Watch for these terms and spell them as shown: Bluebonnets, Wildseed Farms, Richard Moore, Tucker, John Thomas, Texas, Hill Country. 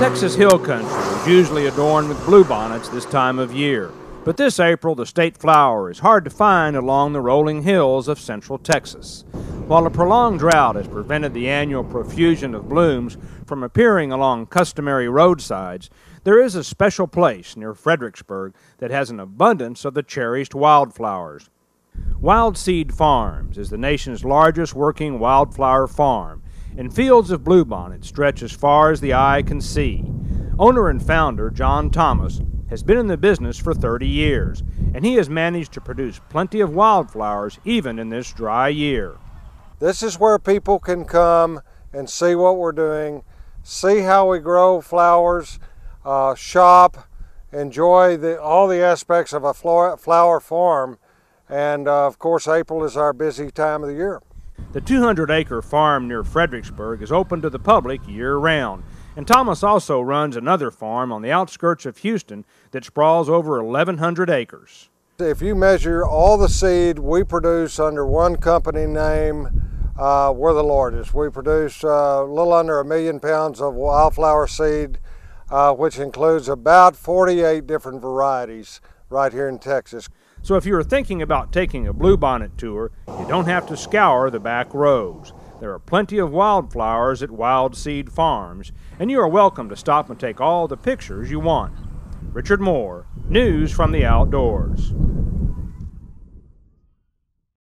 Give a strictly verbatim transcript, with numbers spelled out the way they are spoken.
Texas Hill Country is usually adorned with bluebonnets this time of year, but this April the state flower is hard to find along the rolling hills of central Texas. While a prolonged drought has prevented the annual profusion of blooms from appearing along customary roadsides, there is a special place near Fredericksburg that has an abundance of the cherished wildflowers. Wildseed Farms is the nation's largest working wildflower farm, and fields of bluebonnets stretch as far as the eye can see. Owner and founder John Thomas has been in the business for thirty years, and he has managed to produce plenty of wildflowers even in this dry year. This is where people can come and see what we're doing, see how we grow flowers, uh, shop, enjoy the, all the aspects of a flower farm, and uh, of course April is our busy time of the year. The two hundred acre farm near Fredericksburg is open to the public year-round, and Thomas also runs another farm on the outskirts of Houston that sprawls over eleven hundred acres. If you measure all the seed we produce under one company name, uh, we're the largest. We produce uh, a little under a million pounds of wildflower seed, uh, which includes about forty-eight different varieties right here in Texas. So if you are thinking about taking a bluebonnet tour, you don't have to scour the back rows. There are plenty of wildflowers at Wildseed Farms, and you are welcome to stop and take all the pictures you want. Richard Moore, News from the Outdoors.